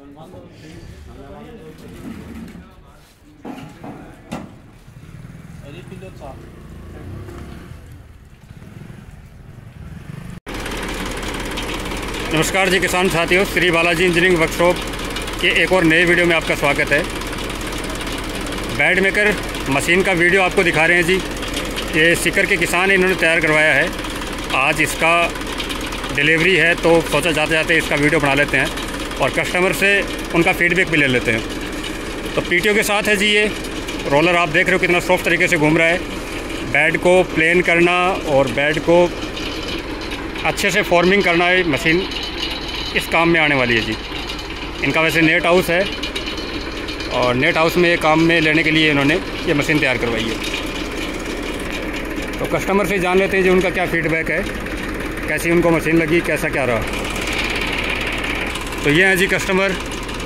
नमस्कार जी किसान साथियों, श्री बालाजी इंजीनियरिंग वर्कशॉप के एक और नए वीडियो में आपका स्वागत है। बेड मेकर मशीन का वीडियो आपको दिखा रहे हैं जी। ये सीकर के किसान इन्होंने तैयार करवाया है। आज इसका डिलीवरी है तो सोचा जाते जाते इसका वीडियो बना लेते हैं और कस्टमर से उनका फीडबैक भी ले लेते हैं। तो पीटीओ के साथ है जी। ये रोलर आप देख रहे हो कितना सॉफ्ट तरीके से घूम रहा है। बेड को प्लेन करना और बेड को अच्छे से फॉर्मिंग करना है, मशीन इस काम में आने वाली है जी। इनका वैसे नेट हाउस है और नेट हाउस में ये काम में लेने के लिए इन्होंने ये मशीन तैयार करवाई है। तो कस्टमर से जान लेते हैं जी उनका क्या फीडबैक है, कैसी उनको मशीन लगी, कैसा क्या रहा। तो ये हैं जी कस्टमर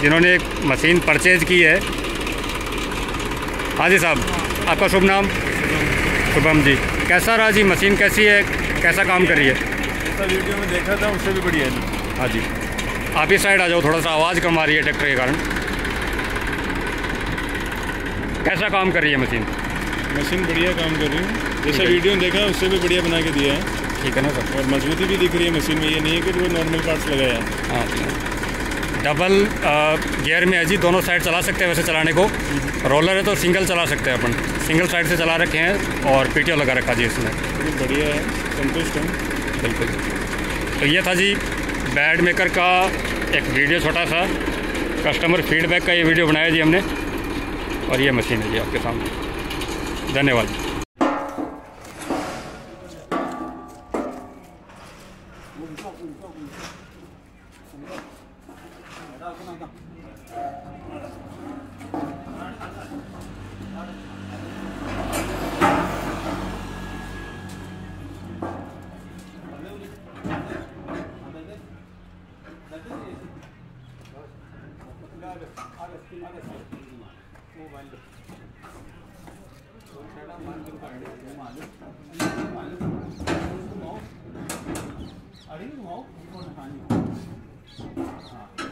जिन्होंने एक मशीन परचेज़ की है। हाँ जी साहब, आपका शुभ नाम? शुभम जी, कैसा रहा जी मशीन, कैसी है, कैसा काम कर रही है? जैसा वीडियो में देखा था उससे भी बढ़िया है। हाँ जी, आप इस साइड आ जाओ, थोड़ा सा आवाज़ कम आ रही है ट्रैक्टर के कारण। कैसा काम कर रही है मशीन? मशीन बढ़िया काम कर रही है, जैसा वीडियो में देखा उससे भी बढ़िया बना के दिया है। ठीक है ना सर। और मजबूती भी दिख रही है मशीन में, ये नहीं है कि वो नॉर्मल पार्ट्स लगाया है। हाँ, डबल गियर में है जी, दोनों साइड चला सकते हैं। वैसे चलाने को रोलर है तो सिंगल चला सकते हैं, अपन सिंगल साइड से चला रखे हैं और पीटीओ लगा रखा जी इसमें। बढ़िया है, संतुष्ट हूँ बिल्कुल। तो ये था जी बेड मेकर का एक वीडियो, छोटा सा कस्टमर फीडबैक का ये वीडियो बनाया जी हमने। और ये मशीन है जी आपके सामने। धन्यवाद। I didn't know.